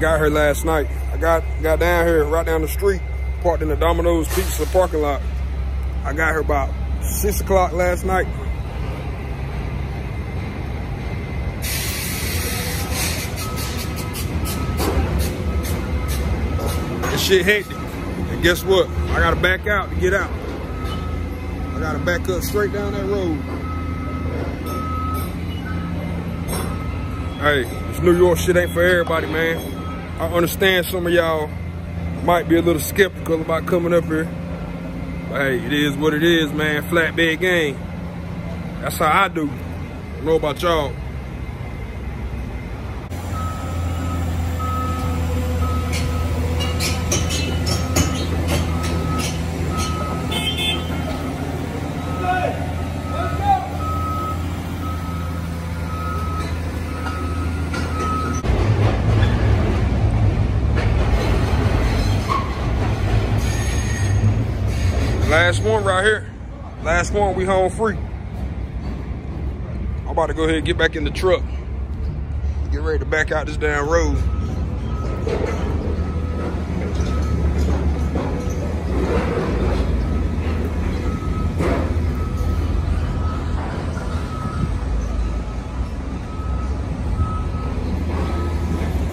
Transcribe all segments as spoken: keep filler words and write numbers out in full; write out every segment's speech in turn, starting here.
Got her last night. I got got down here, right down the street, parked in the Domino's Pizza parking lot. I got her about six o'clock last night. This shit hectic. And guess what? I gotta back out to get out. I gotta back up straight down that road. Hey, this New York shit ain't for everybody, man. I understand some of y'all might be a little skeptical about coming up here. But hey, it is what it is, man. Flatbed gang. That's how I do. I don't know about y'all. Last one right here. Last one, we home free. I'm about to go ahead and get back in the truck. Get ready to back out this damn road.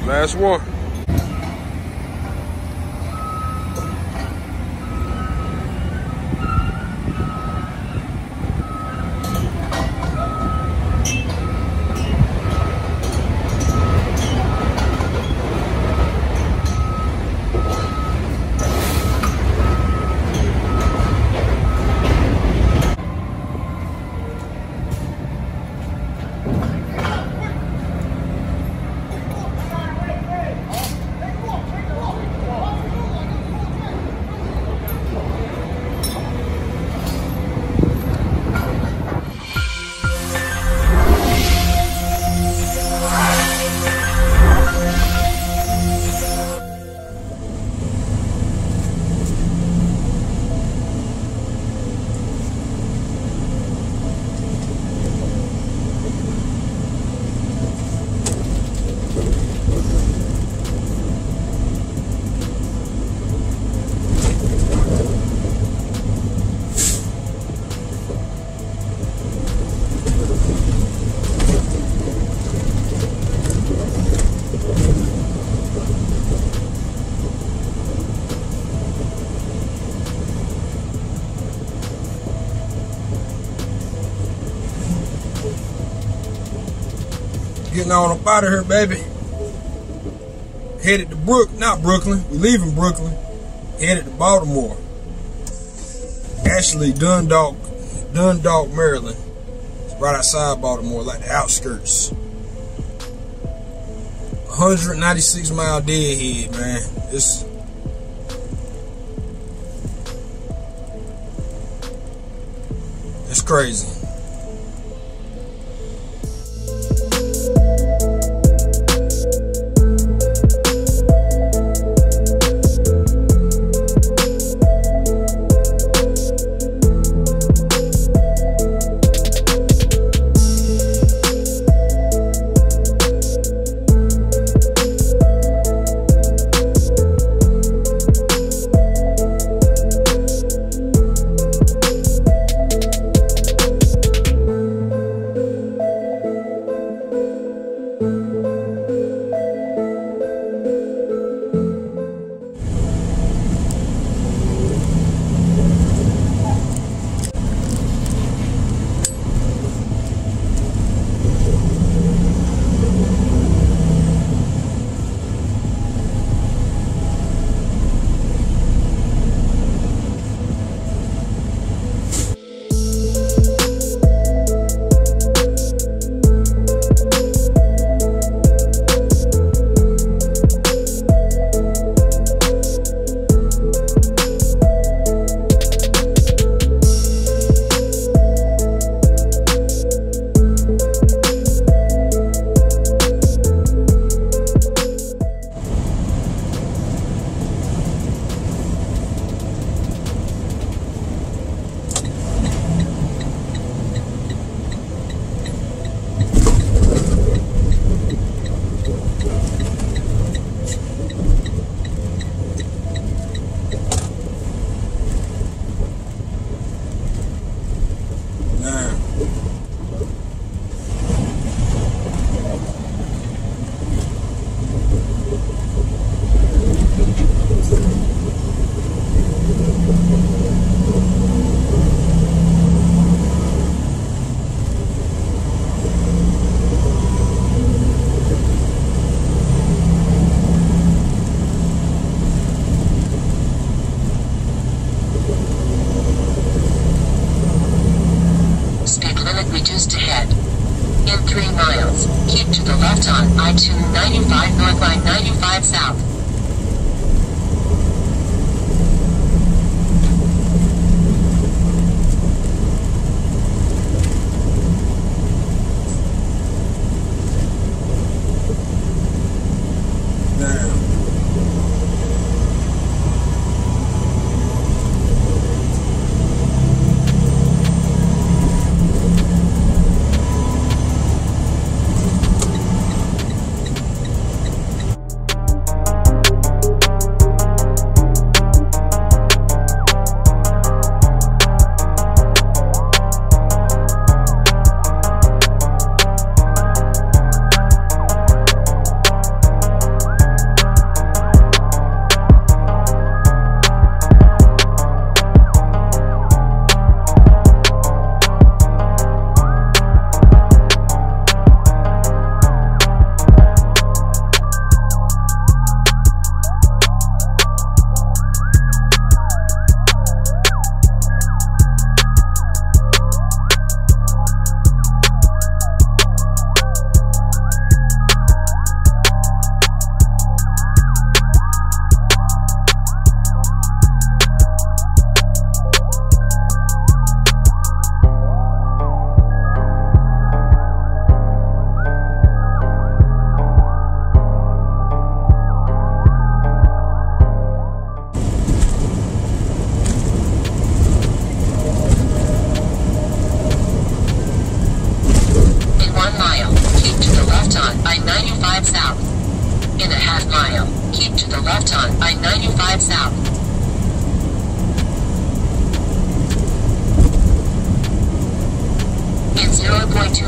Last one. Getting on up out of here, baby. Headed to Brook, not Brooklyn. We're leaving Brooklyn. Headed to Baltimore. Actually, Dundalk, Dundalk, Maryland. It's right outside Baltimore, like the outskirts. one hundred ninety-six mile deadhead, man. It's it's crazy. three miles. Keep to the left on I two ninety-five north by ninety-five south.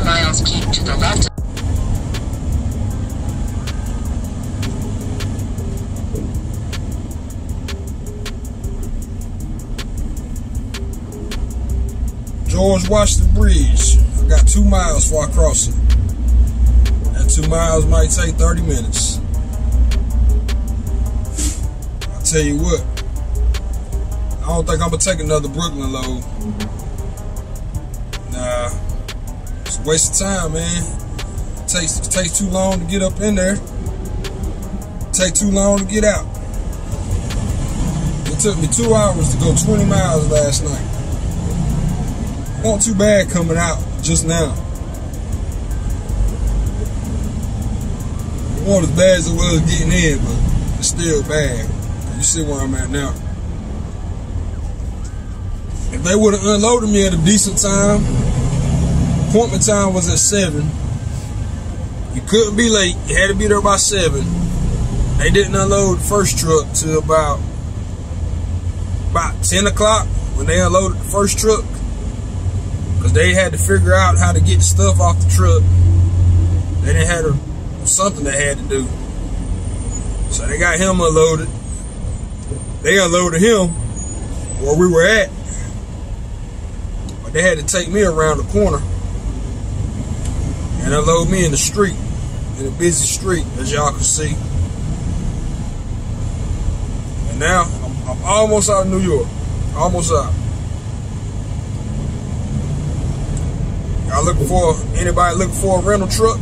Miles, keep to the left. George Washington Bridge. I got two miles before I cross it. That two miles might take thirty minutes. I'll tell you what, I don't think I'm gonna take another Brooklyn load. Nah. It's a waste of time, man. It takes, it takes too long to get up in there. It takes too long to get out. It took me two hours to go twenty miles last night. Not too bad coming out just now. It wasn't as bad as it was getting in, but it's still bad. You see where I'm at now. If they would have unloaded me at a decent time, appointment time was at seven. You couldn't be late. You had to be there by seven. They didn't unload the first truck till about about ten o'clock when they unloaded the first truck, because they had to figure out how to get the stuff off the truck. They didn't have to, something they had to do, so they got him unloaded. They unloaded him where we were at, but they had to take me around the corner and unload me in the street, in a busy street, as y'all can see. And now I'm, I'm almost out of New York, almost out. Y'all looking for, anybody looking for a rental truck?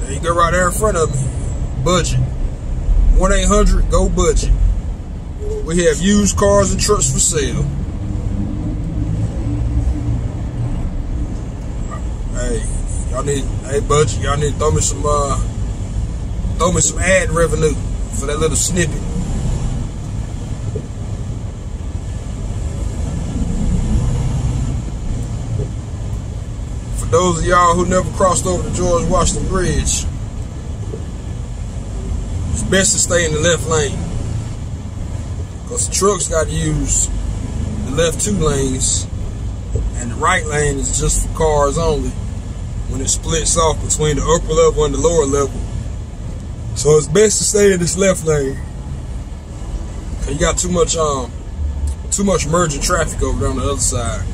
There you go, right there in front of me. Budget, one eight hundred go Budget. We have used cars and trucks for sale. Hey, y'all need, hey Budget, y'all need to throw me some, uh, throw me some ad revenue for that little snippet. For those of y'all who never crossed over the George Washington Bridge, it's best to stay in the left lane, because the trucks got to use the left two lanes, and the right lane is just for cars only, when it splits off between the upper level and the lower level. So it's best to stay in this left lane, cause you got too much um too much merging traffic over there on the other side.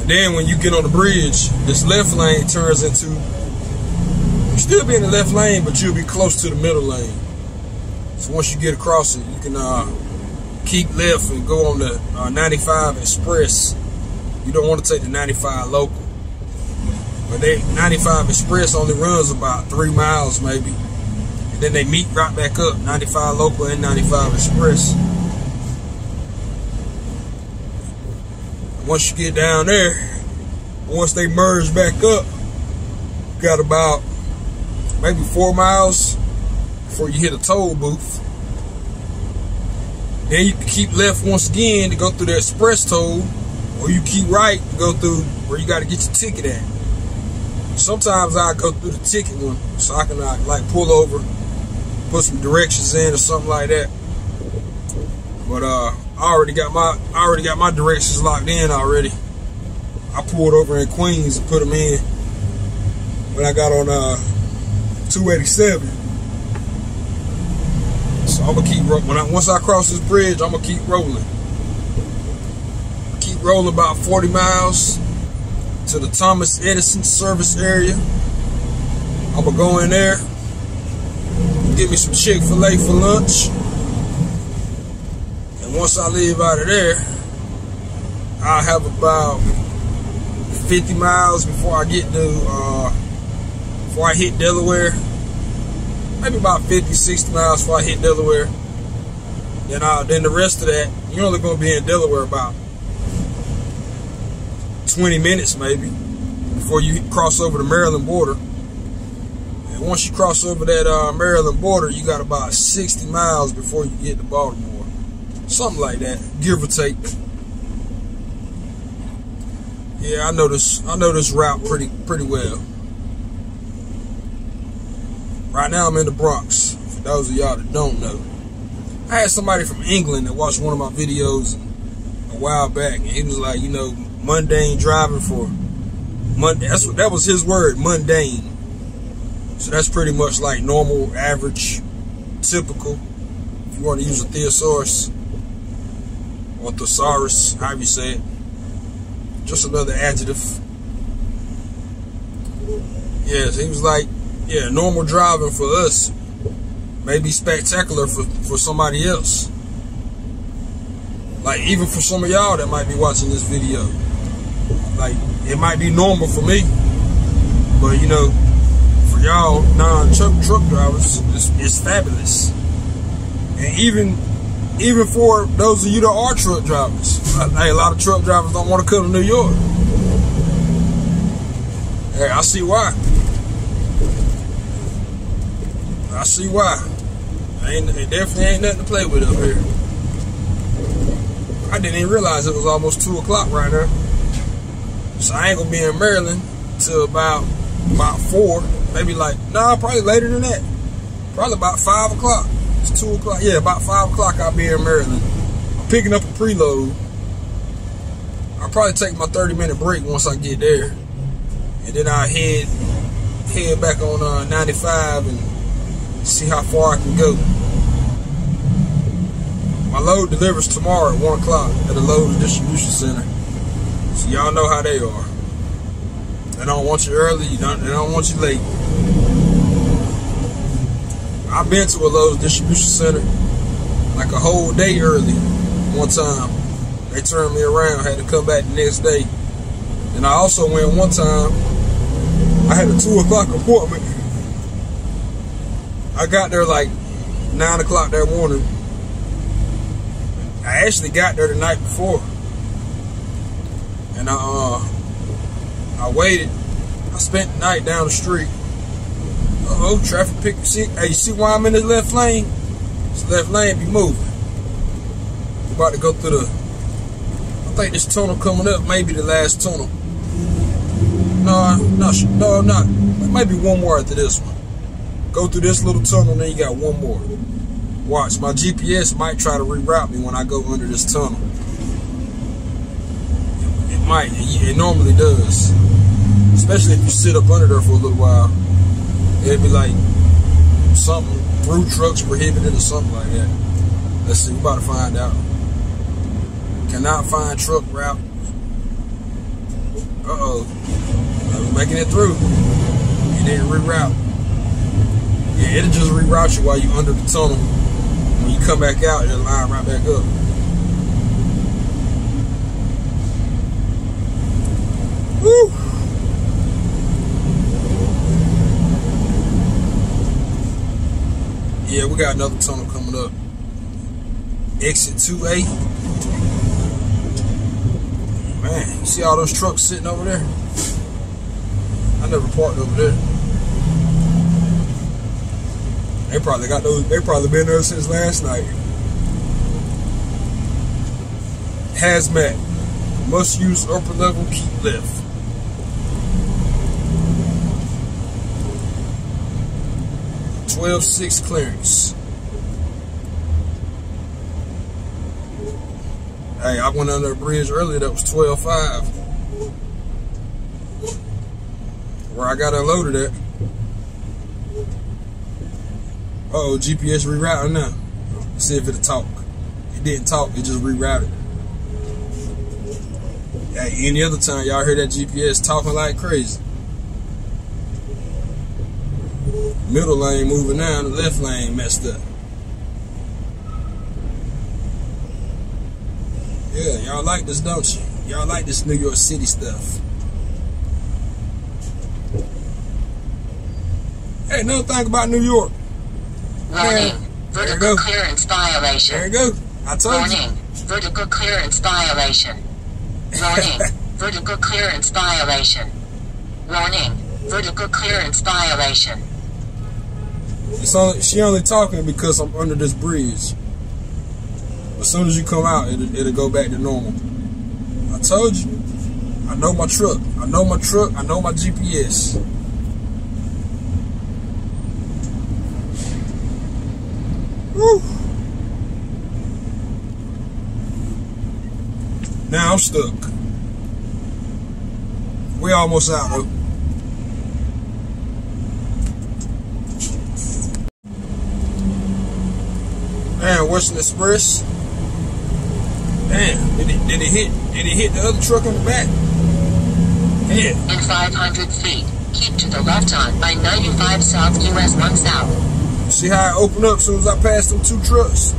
And then when you get on the bridge, this left lane turns into, you'll still be in the left lane, but you'll be close to the middle lane. So once you get across it, you can uh keep left and go on the uh, ninety-five express. You don't want to take the ninety-five local. But they ninety-five Express only runs about three miles maybe. And then they meet right back up, ninety-five Local and ninety-five Express. Once you get down there, once they merge back up, you got about maybe four miles before you hit a toll booth. Then you can keep left once again to go through the express toll, or you keep right to go through where you got to get your ticket at. Sometimes I go through the ticket one, so I can like pull over, put some directions in or something like that. But uh, I already got my I already got my directions locked in already. I pulled over in Queens and put them in when I got on uh, two eighty-seven. So I'm gonna keep rolling. When I, once I cross this bridge, I'm gonna keep rolling. Keep rolling about forty miles to the Thomas Edison Service Area. I'm gonna go in there, get me some Chick Fil A for lunch, and once I leave out of there, I'll have about fifty miles before I get to uh, before I hit Delaware. Maybe about fifty, sixty miles before I hit Delaware. Then I'll, then the rest of that, you're only gonna be in Delaware about twenty minutes maybe before you cross over the Maryland border. And once you cross over that uh, Maryland border, you got about sixty miles before you get to Baltimore, something like that, give or take. Yeah, I know this. I know this route pretty pretty well. Right now, I'm in the Bronx. For those of y'all that don't know, I had somebody from England that watched one of my videos a while back, and he was like, you know, mundane driving for Monday. That's what, that was his word, mundane. So that's pretty much like normal, average, typical. If you want to use a thesaurus or thesaurus, however you say it, just another adjective. Yes, he was like, yeah, normal driving for us may be spectacular for for somebody else. Like even for some of y'all that might be watching this video, like it might be normal for me, but you know, for y'all non-truck truck drivers, it's, it's fabulous. And even even for those of you that are truck drivers, like, hey, a lot of truck drivers don't want to come to New York. Hey, I see why. I see why. I ain't, it definitely ain't nothing to play with up here. I didn't even realize it was almost two o'clock right now. So I ain't going to be in Maryland till about, about four. Maybe like, nah, probably later than that. Probably about five o'clock. It's two o'clock. Yeah, about five o'clock I'll be in Maryland. I'm picking up a preload. I'll probably take my thirty minute break once I get there. And then I'll head, head back on uh, ninety-five and see how far I can go. My load delivers tomorrow at one o'clock at the Lowe's Distribution Center. So y'all know how they are. They don't want you early, you don't, they don't want you late. I've been to a Lowe's Distribution Center like a whole day early one time. They turned me around, had to come back the next day. And I also went one time, I had a two o'clock appointment. I got there like nine o'clock that morning. I actually got there the night before, and I uh, I waited. I spent the night down the street. Uh oh, traffic picked. See, hey, you see why I'm in this left lane? This left lane be moving. I'm about to go through the. I think this tunnel coming up may be the last tunnel. No, no, no, not. It might be one more after this one. Go through this little tunnel, then you got one more. Watch, my G P S might try to reroute me when I go under this tunnel. It, it might. It, it normally does. Especially if you sit up under there for a little while. It'd be like something through trucks prohibited or something like that. Let's see. We're about to find out. Cannot find truck route. Uh-oh. We're making it through. It didn't reroute. Yeah, it'll just reroute you while you're under the tunnel. When you come back out, it'll line right back up. Woo! got another tunnel coming up. Exit two A. Man, you see all those trucks sitting over there? I never parked over there. They probably got those. They probably been there since last night. Hazmat. Must use upper level, keep left. twelve six clearance. Hey, I went under a bridge earlier that was twelve five. Where I got unloaded at. Uh oh, G P S rerouting now. Let's see if it'll talk. It didn't talk, it just rerouted. Hey, any other time y'all hear that G P S talking like crazy. Middle lane moving down, the left lane messed up. Yeah, y'all like this, don't you? Y'all like this New York City stuff. Hey, another thing about New York. Warning, yeah. Vertical clearance violation. There you go. I told Warning, you. Warning, vertical clearance violation. Warning, vertical clearance violation. Warning, vertical clearance violation. It's only, she only talking because I'm under this bridge. As soon as you come out, it'll, it'll go back to normal. I told you. I know my truck. I know my truck. I know my G P S. Woo. Now I'm stuck. We almost out though. Man, Western Express. Damn, did it, did it hit? Did it hit the other truck in the back? Yeah. In five hundred feet, keep to the left on by ninety-five South U S one South. See how it opened up as soon as I passed them two trucks?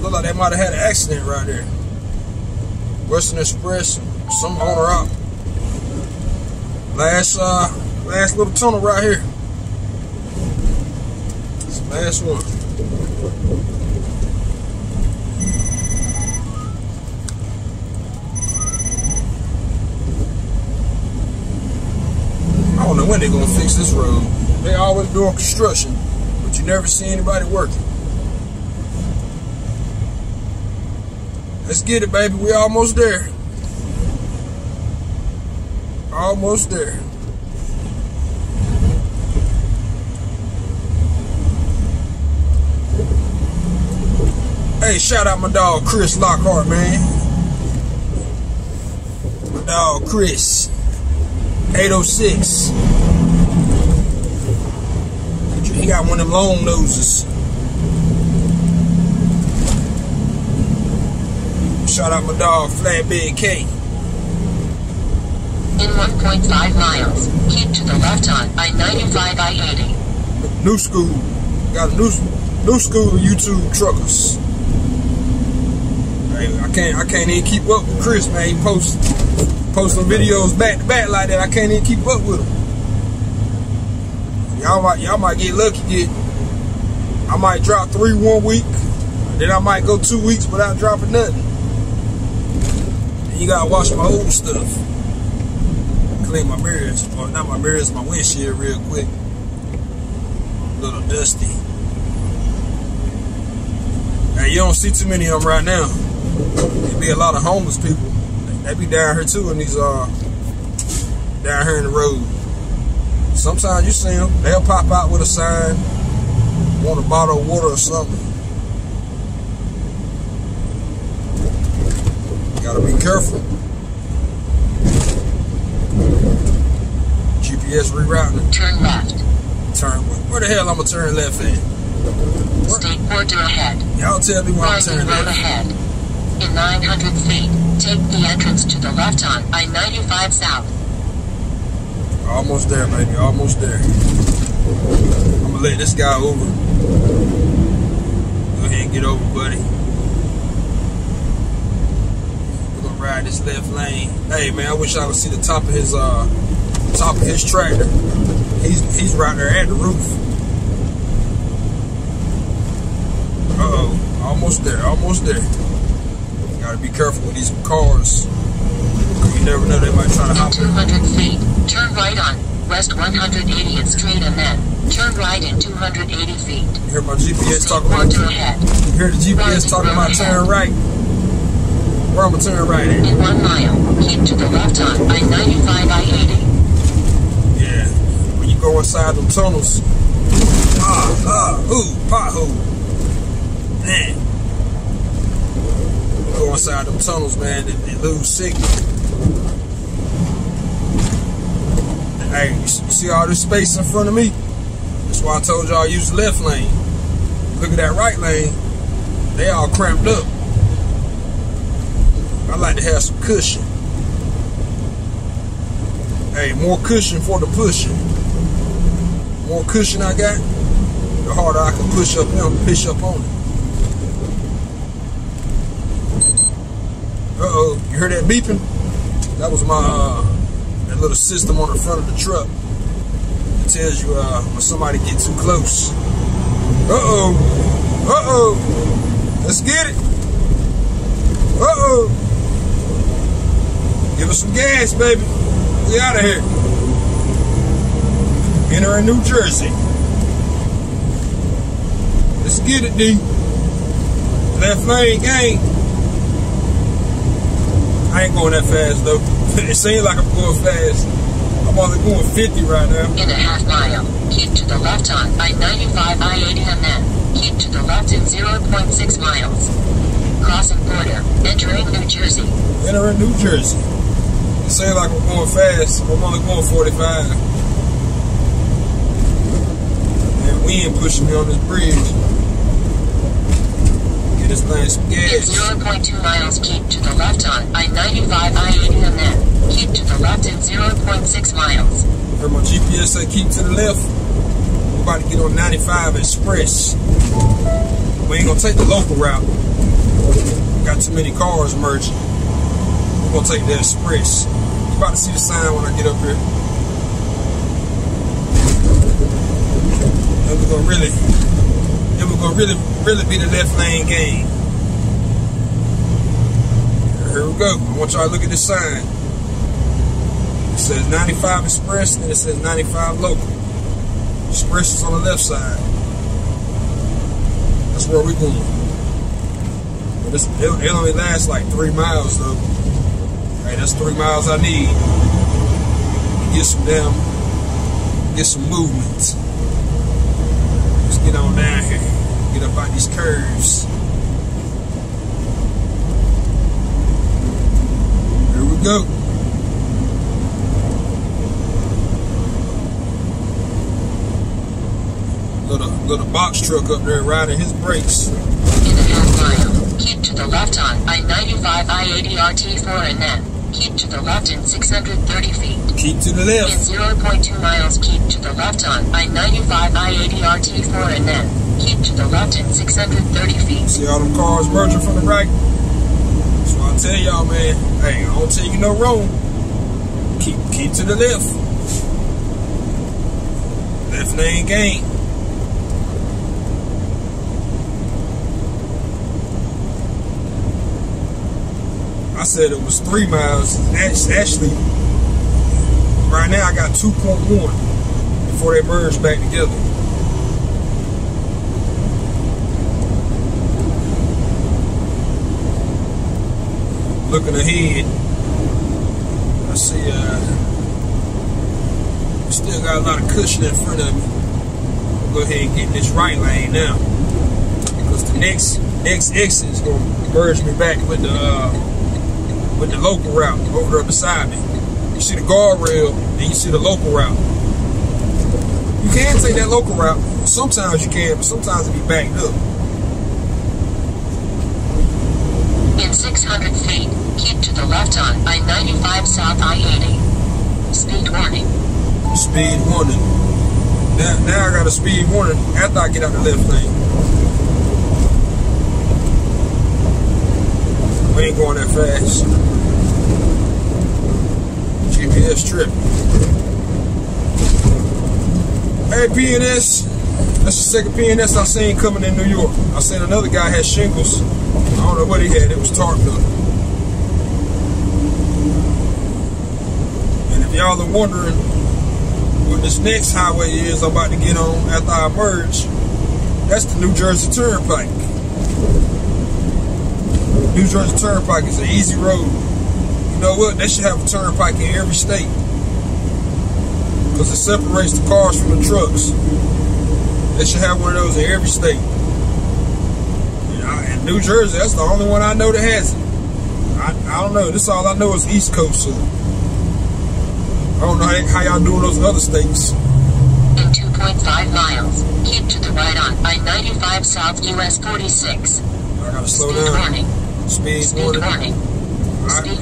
Looked like they might have had an accident right there. Western Express, some owner out. Last, uh, last little tunnel right here. It's the last one. I don't know when they're gonna fix this road. They always doing construction, but you never see anybody working. Let's get it, baby. We almost there. Almost there. Hey, shout out my dog Chris Lockhart, man. My dog Chris. eight oh six. He got one of them long noses. Shout out my dog, Flatbed K. In one point five miles, keep to the left on I ninety-five I eighty. New school. Got a new new school of YouTube truckers. Hey, I can't I can't even keep up with Chris, man. He posted. Posting videos back to back like that, I can't even keep up with them. Y'all might, y'all might get lucky. Get, I might drop three one week, then I might go two weeks without dropping nothing. And you gotta watch my old stuff. Clean my mirrors, or not my mirrors, my windshield real quick. A little dusty. Now you don't see too many of them right now. There be a lot of homeless people. They be down here too, and these uh down here in the road. Sometimes you see them; they'll pop out with a sign, want a bottle of water or something. Gotta be careful. G P S rerouting. Turn left. Turn where? Where the hell I'm gonna turn left at? State border ahead. Y'all tell me where I'm turning left. Ahead. In nine hundred feet, take the entrance to the left on I ninety-five South. Almost there, baby. Almost there. I'm gonna let this guy over. Go ahead and get over, buddy. We're gonna ride this left lane. Hey, man, I wish I could see the top of his uh, top of his tractor. He's he's right there at the roof. Almost there, almost there. You gotta be careful with these cars. You never know, they might try to hop in. two hundred feet, turn right on West one hundred eightieth Street and then turn right in two hundred eighty feet. You hear my G P S talking about turn right. You hear the G P S talking about turn right. Where I'm gonna turn right at? In one mile, keep to the left on I ninety-five I eighty. Yeah, when you go inside them tunnels, ah, ah, ooh, pothole. Man. Go inside them tunnels, man, and, and lose signal. And, hey, you see all this space in front of me? That's why I told y'all use the left lane. Look at that right lane. They all cramped up. I like to have some cushion. Hey, more cushion for the pushing. More cushion I got, the harder I can push up and push up on it. Uh-oh, you heard that beeping? That was my, uh, that little system on the front of the truck. It tells you uh, when somebody gets too close. Uh-oh, uh-oh, let's get it. Uh-oh, give us some gas, baby. We out of here. Entering New Jersey. Let's get it, D. Left lane gang. I ain't going that fast though. It seems like I'm going fast. I'm only going fifty right now. In a half mile, keep to the left on I ninety-five I eighty and then keep to the left in zero point six miles. Crossing border, entering New Jersey. Entering New Jersey. It seems like I'm going fast. I'm only going forty-five. Man, wind pushing me on this bridge. This nice gas. In zero point two miles, keep to the left on I ninety-five I eighty and then keep to the left in zero point six miles. Heard my G P S say keep to the left. We're about to get on ninety-five Express. We ain't gonna take the local route. Got too many cars merging. We're gonna take the express. You're about to see the sign when I get up here. Then we're gonna really. It was gonna really, really be the left lane game. Here we go. I want y'all to look at this sign. It says ninety-five Express, and it says ninety-five Local. Express is on the left side. That's where we're going. But it's, it, it only lasts like three miles though. Hey, that's three miles I need. Get some damn, get some movement. Let's get on down here. Get up out these curves. Here we go. Little little box truck up there riding his brakes. In a half mile, keep to the left on I ninety-five I eighty R T four and then keep to the left in six hundred thirty feet. Keep to the left. In zero point two miles, keep to the left on I ninety-five I eighty R T four and then keep to the left at six hundred thirty feet. See all them cars merging from the right? So I tell y'all, man, hey, I don't tell you no wrong. Keep keep to the left. Left lane game. I said it was three miles. That's actually, right now I got two point one before they merge back together. Looking ahead, I see uh, still got a lot of cushion in front of me. I'll go ahead and get in this right lane now, because the next next exit is gonna merge me back with the uh, with the local route over there beside me. You see the guardrail, and you see the local route. You can take that local route. Sometimes you can, but sometimes it be backed up. In six hundred feet, keep to the left on I ninety-five South I eighty. Speed warning. Speed warning. Now, now I got a speed warning after I get out the left lane. We ain't going that fast. G P S trip. Hey, P N S. That's the second P N S I've seen coming in New York. I seen another guy had shingles. I don't know what he had. It was tar filling. And if y'all are wondering what this next highway is I'm about to get on after I merge, that's the New Jersey Turnpike. New Jersey Turnpike is an easy road. You know what? They should have a turnpike in every state, because it separates the cars from the trucks. They should have one of those in every state. In New Jersey, that's the only one I know that has it. I, I don't know. This all I know is East Coast. So I don't know how, how y'all do in those other states. In two point five miles, keep to the right on I ninety-five South U S forty-six. I gotta slow Speed down. Warning. Speed, Speed warning. warning. Speed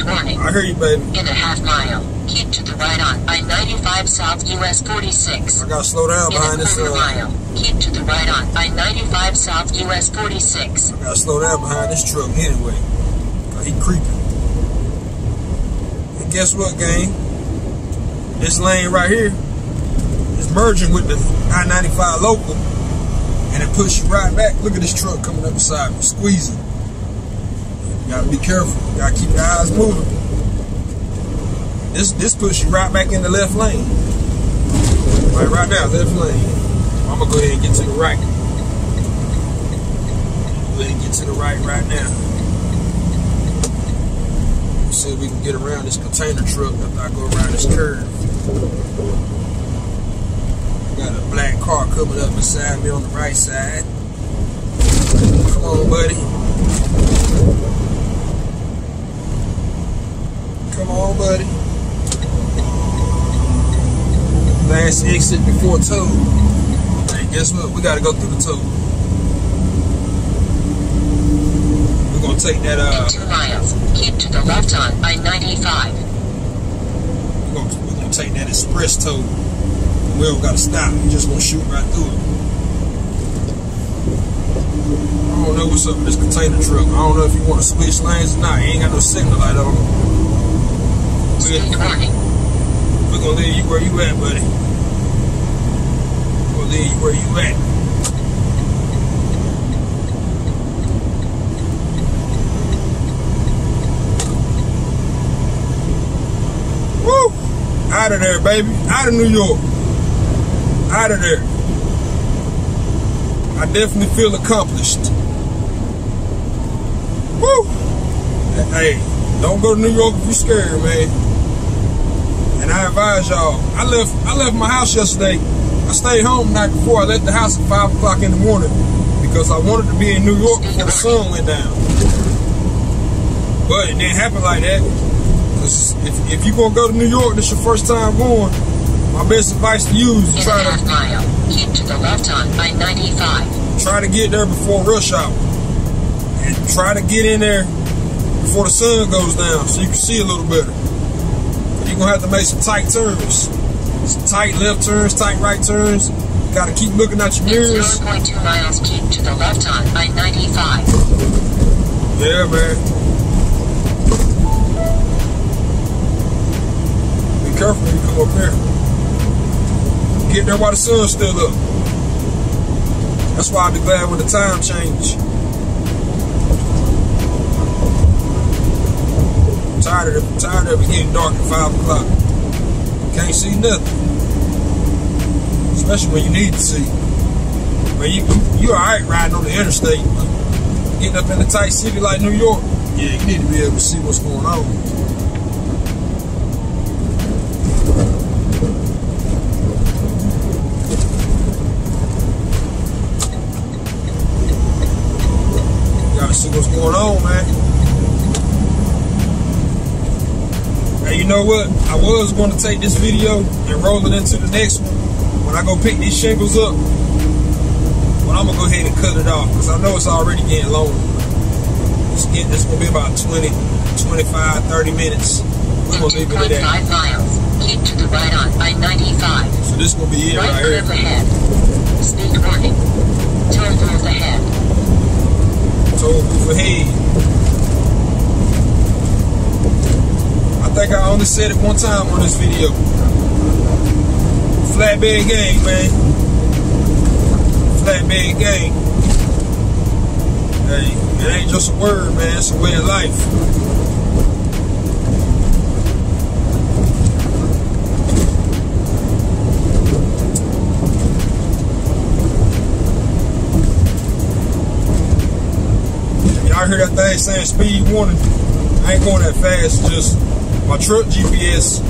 I, warning. I hear you, baby. In a half mile, keep to the right on I ninety-five South U S forty-six. I gotta slow down behind this. In a quarter mile, keep to the right on I ninety-five South U S forty-six. I gotta slow down behind this truck anyway. He creeping. And guess what, gang? This lane right here is merging with the I ninety-five local, and it puts you right back. Look at this truck coming up beside me, squeezing. You gotta be careful. You gotta keep your eyes moving. This this puts you right back in the left lane. Right, right now, left lane. I'm gonna go ahead and get to the right. Go ahead and get to the right right now. Let's see if we can get around this container truck after I go around this curve. Got a black car coming up beside me on the right side. Come on, buddy. Come on, buddy. Last exit before toll. Hey, guess what? We gotta go through the toll. We're gonna take that. Uh, In two miles, keep to the left on I ninety-five. We're gonna, we're gonna take that express toll. We don't gotta stop. We just gonna shoot right through it. I don't know what's up with this container truck. I don't know if you want to switch lanes or not. You ain't got no signal light on. We're gonna leave you where you at, buddy. We're gonna leave you where you at. Woo! Out of there, baby. Out of New York. Out of there. I definitely feel accomplished. Woo! Hey, don't go to New York if you're scared, man. And I advise y'all, I left I left my house yesterday. I stayed home the night before. I left the house at five o'clock in the morning because I wanted to be in New York before the sun went down. But it didn't happen like that. If, if you're going to go to New York, this is your first time going, my best advice to you is try to, mile, keep to the left on I ninety-five. Try to get there before rush hour. And try to get in there before the sun goes down so you can see a little better. You're gonna have to make some tight turns, some tight left turns, tight right turns. You gotta keep looking at your mirrors. zero point two miles, keep to the left on I ninety-five. Yeah, man. Be careful when you come up here. Get there while the sun's still up. That's why I'll be glad when the time change. I'm tired of it, tired of it getting dark at five o'clock. Can't see nothing. Especially when you need to see. But you, you alright riding on the interstate. But getting up in a tight city like New York, yeah, you need to be able to see what's going on. You gotta see what's going on, man. You know what? I was going to take this video and roll it into the next one when I go pick these shingles up, but I'm going to go ahead and cut it off because I know it's already getting long. It's, it's going to be about twenty, twenty-five, thirty minutes. We're going to leave it at that. five miles. Keep to the right on I ninety-five. So this is going to be it right, right here. Ahead. Speed warning. Toll booth ahead. Toll booth ahead. I think I only said it one time on this video. Flatbed Gang, man. Flatbed Gang. Hey, it ain't just a word, man. It's a way of life. Y'all hear that thing saying speed warning? I ain't going that fast. Just my truck G P S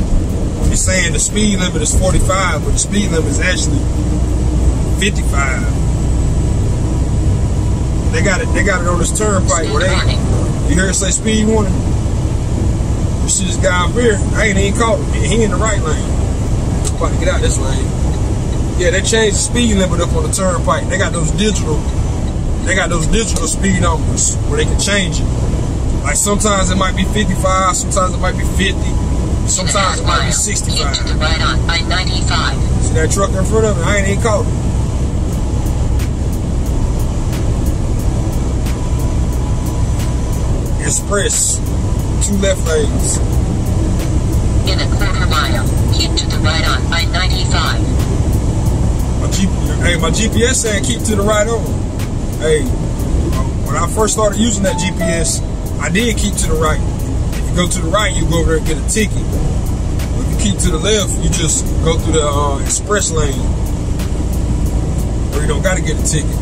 is saying the speed limit is forty-five, but the speed limit is actually fifty-five. They got it. They got it on this turnpike. Where they, you hear it say speed warning? This shit's guy up here. I ain't even caught him. He in the right lane. I'm about to get out this lane. Yeah, they changed the speed limit up on the turnpike. They got those digital. They got those digital speedometers where they can change it. Like sometimes it might be fifty-five. Sometimes it might be fifty. Sometimes it might be sixty-five. See that truck in front of me? I ain't even caught him. Express, two left lanes. In a quarter mile, keep to the right on I ninety-five. My G hey, my G P S saying keep to the right on. Hey, when I first started using that G P S, I did keep to the right. If you go to the right, you go over there and get a ticket. If you keep to the left, you just go through the uh, express lane, where you don't gotta get a ticket.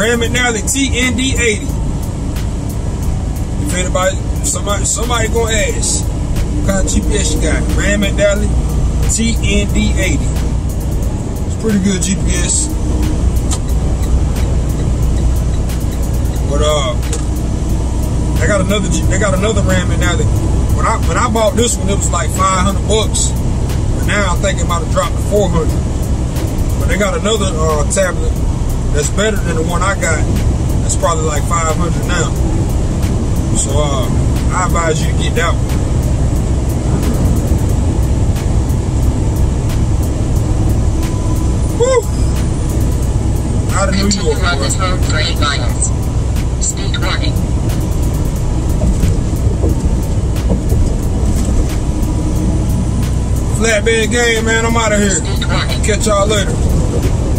Rand McNally T N D eighty. If anybody, if somebody, somebody gonna ask, what kind of G P S you got? Rand McNally T N D eighty. It's pretty good G P S. But uh, they got another, they got another Rand McNally. When I when I bought this one, it was like five hundred bucks. But now I'm thinking about it dropped to four hundred. But they got another uh tablet that's better than the one I got. That's probably like five hundred now. So uh, I advise you to get that one. Woo! Out of New York. Continue on this road for eight miles. Speed warning. Flatbed Gang, man. I'm out of here. Catch y'all later.